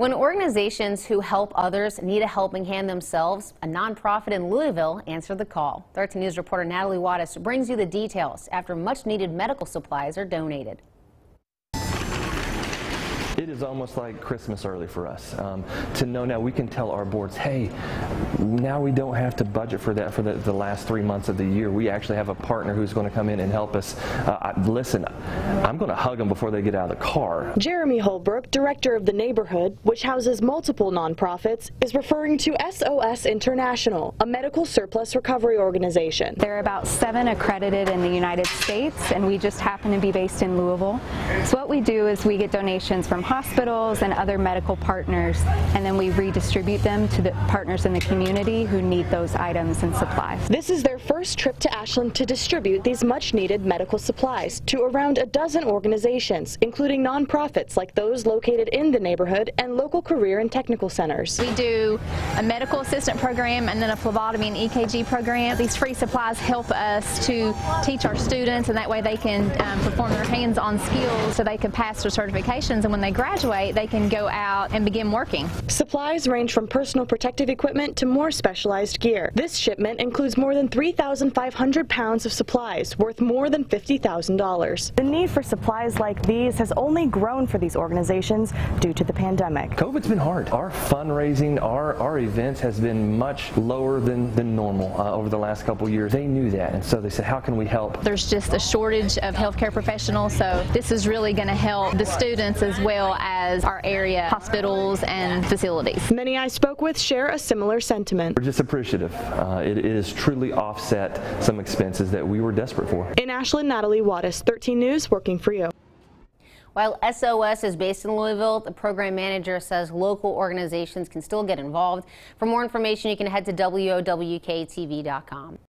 When organizations who help others need a helping hand themselves, a nonprofit in Louisville answered the call. 13 News reporter Natalie Wattis brings you the details after much-needed medical supplies are donated. It is almost like Christmas early for us to know now we can tell our boards, hey, now we don't have to budget for that for the last 3 months of the year. We actually have a partner who's going to come in and help us. Listen, I'm going to hug them before they get out of the car. Jeremy Holbrook, director of The Neighborhood, which houses multiple nonprofits, is referring to SOS International, a medical surplus recovery organization. There are about 7 accredited in the United States, and we just happen to be based in Louisville. So what we do is we get donations from hospitals and other medical partners, and then we redistribute them to the partners in the community who need those items and supplies. This is their first trip to Ashland to distribute these much-needed medical supplies to around a dozen organizations, including nonprofits like those located in The Neighborhood and local career and technical centers. We do a medical assistant program and then a phlebotomy and EKG program. These free supplies help us to teach our students, and that way they can perform their hands-on skills so they can pass their certifications, and when they graduate, they can go out and begin working. Supplies range from personal protective equipment to more specialized gear. This shipment includes more than 3,500 pounds of supplies worth more than $50,000. The need for supplies like these has only grown for these organizations due to the pandemic. COVID's been hard. Our fundraising, our events has been much lower than normal over the last couple of years. They knew that, and so they said, how can we help? There's just a shortage of healthcare professionals, so this is really going to help the students as well as our area hospitals and facilities. Many I spoke with share a similar sentiment. We're just appreciative. It is truly offset some expenses that we were desperate for. In Ashland, Natalie Wattis, 13 News, working for you. While SOS is based in Louisville, the program manager says local organizations can still get involved. For more information, you can head to wowktv.com.